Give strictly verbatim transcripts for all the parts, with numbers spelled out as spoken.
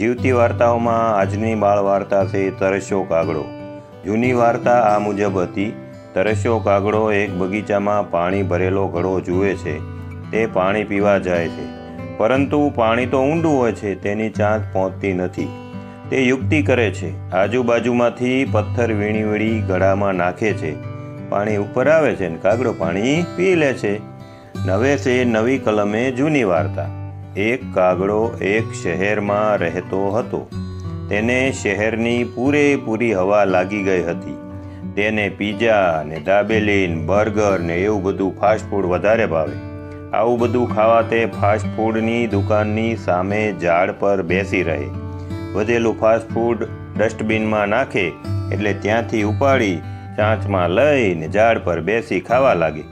जीवती वार्ताओं में आजनी बाळवार्ता से तरस्यो कागड़ो। जूनी वार्ता आ मुजब हती। तरस्यो कागड़ो एक बगीचा में पाणी भरेलो घड़ो जुए छे, ते पाणी पीवा जाए छे, परंतु पाणी तो ऊंडू होय छे, तेनी चांच पहुंचती नथी। ते युक्ति करे छे, आजूबाजू मांथी पत्थर वीणी वीणी घड़ा में नाखे छे, पाणी ऊपर आवे छे, कागड़ो पाणी पी ले छे। नवे से नवी कलमे जूनी वार्ता। एक कागड़ो एक शहर में रहतो हतो। तेने शहरनी पूरेपूरी हवा लागी गई हती। तेने पीजा ने दाबेलीन बर्गर ने एवं बधु फास्ट फूड वधारे भावे। आवुं बधु खावाते फास्ट फूडनी दुकाननी सामे झाड़ पर बेसी रहे। वधेलू फास्ट फूड डस्टबीन में नाखे एटले त्यांथी उपाड़ी चाँच में लईने झाड़ पर बेसी खावा लागे।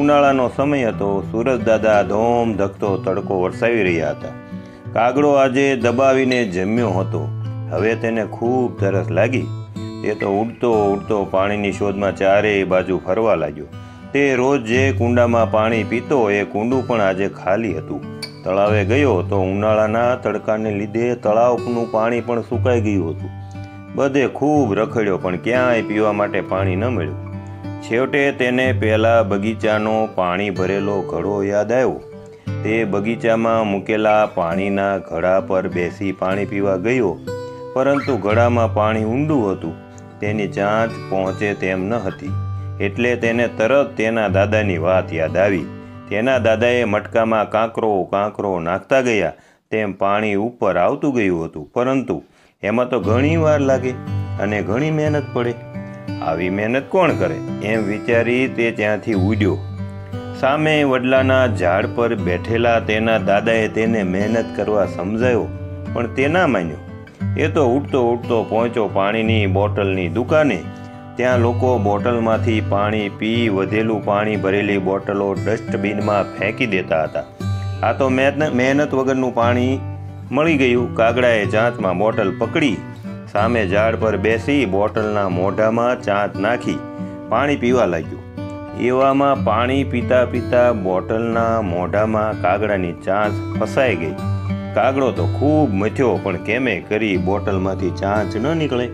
ઉનાળાનો સમય હતો। સૂરજદાદા ધોમ ધકતો તડકો વરસાવી રહ્યા હતા। કાગડો આજે દબાવીને જમ્યો હતો। હવે તેને ખૂબ તરસ લાગી। તે તો ઉડતો ઉડતો પાણીની શોધમાં ચારેય બાજુ ફરવા લાગ્યો। તે રોજ જે કુંડામાં પાણી પીતો એ કુંડું પણ આજે ખાલી હતું। તળાવે ગયો તો ઉનાળાના તડકાને લીધે તળાવનું પાણી પણ સુકાઈ ગયું હતું। બધે ખૂબ રખડ્યો પણ ક્યાંય પીવા માટે પાણી ન મળ્યું। છેવટે તેને પહેલાં બગીચાનો પાણી ભરેલો ઘડો યાદ આવ્યો। તે બગીચામાં મૂકેલા પાણીના ઘડા પર બેસી પાણી પીવા ગયો, પરંતુ ઘડામાં પાણી ઊંડું હતું, તેની ચાંચ પહોંચે તેમ ન હતી। એટલે તેને તરત તેના દાદાની વાત યાદ આવી। તેના દાદાએ મટકામાં કાંકરો કાંકરો નાખતા ગયા, તેમ પાણી ઉપર આવતું ગયું હતું, પરંતુ એમાં તો ઘણી વાર લાગે અને ઘણી મહેનત પડે। આવી મહેનત કોણ કરે એમ વિચારી તે ત્યાંથી ઉડ્યો। સામે વડલાના ઝાડ પર બેઠેલા તેના દાદાએ તેને મહેનત કરવા સમજાયો, પણ તે ના માન્યો। એ તો ઉડતો ઉડતો પહોંચ્યો પાણીની બોટલની દુકાને। ત્યાં લોકો બોટલમાંથી પાણી પી વધેલું પાણી ભરેલી બોટલો ડસ્ટબિનમાં ફેંકી દેતા હતા। આ તો મહેનત વગરનું પાણી મળી ગયું। કાગડાએ જાંચમાં બોટલ પકડી સામે ઝાડ પર બેસી બોટલના મોઢામાં ચાંચ નાખી પાણી પીવા લાગ્યો। એવામાં પાણી પીતા પીતા બોટલના મોઢામાં કાગડાની ચાંચ ફસાઈ ગઈ। કાગડો તો ખૂબ મથ્યો, પણ કેમે કરી બોટલમાંથી ચાંચ ન નીકળે।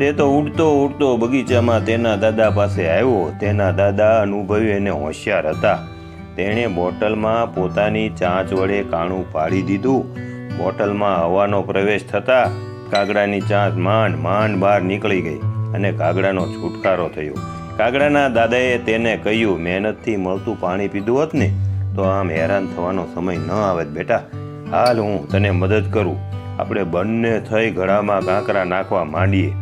તે તો ઉડતો ઉડતો બગીચામાં તેના દાદા પાસે આવ્યો। તેના દાદા અનુભવી અને હોશિયાર હતા। તેણે બોટલમાં પોતાની ચાંચ વડે કાણું પાડી દીધું। બોટલમાં હવાનો પ્રવેશ થતાં કાગડાની ચાંચ માંડ માંડ બહાર નીકળી ગઈ અને કાગડાનો છુટકારો થયો। કાગડાના દાદાએ તેને કહ્યું, મહેનતથી મળતું પાણી પીધું હોત ને તો આમ હેરાન થવાનો સમય ન આવત બેટા। હાલ હું તને મદદ કરું। આપણે બંને થઈ ઘડામાં કાંકરા નાખવા માંડીએ,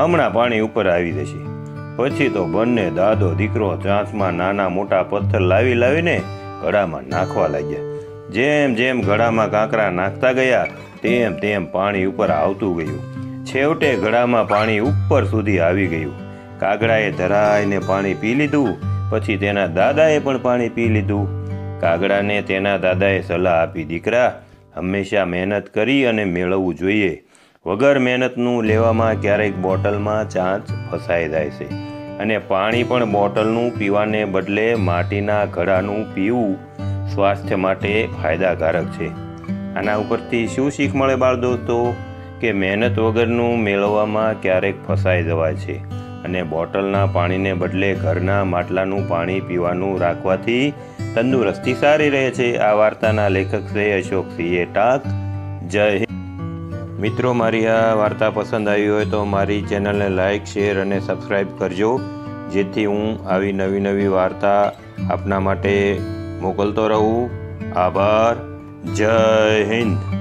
હમણાં પાણી ઉપર આવી જશે। પછી તો બંને દાદો દીકરો ચાંચમાં નાના મોટા પથ્થર લાવી લાવીને ઘડામાં નાખવા લાગ્યા। જેમ જેમ ઘડામાં કાંકરા નાખતા ગયા તેમ તેમ પાણી ઉપર આવતું ગયું। છેવટે ઘડામાં પાણી ઉપર સુધી આવી ગયું। કાગડાએ ધરાઈને પાણી પી લીધું, પછી તેના દાદાએ પણ પાણી પી લીધું। કાગડાને તેના દાદાએ સલાહ આપી, દીકરા, હંમેશા મહેનત કરી અને મેળવવું જોઈએ। વગર મહેનતનું લેવામાં ક્યારેક બોટલમાં ચાંચ ફસાઈ જાય છે અને પાણી પણ બોટલનું પીવાને બદલે માટીના ઘડાનું પીવું સ્વાસ્થ્ય માટે ફાયદાકારક છે। આના ઉપરથી શું શીખ મળે બાળ દોસ્તો, કે મહેનત વગરનું મેળવવામાં ક્યારેક ફસાઈ જવાય છે અને બોટલના પાણીને બદલે ઘરના માટલાનું પાણી પીવાનું રાખવાથી તંદુરસ્તી સારી રહે છે। આ વાર્તાના લેખક છે અશોક સિંહ ટાક। જય હિન્દ મિત્રો, મારી આ વાર્તા પસંદ આવી હોય તો મારી ચેનલને લાઇક, શેર અને સબસ્ક્રાઈબ કરજો, જેથી હું આવી નવી નવી વાર્તા આપના માટે મોકલતો રહું। આભાર। જય હિન્દ।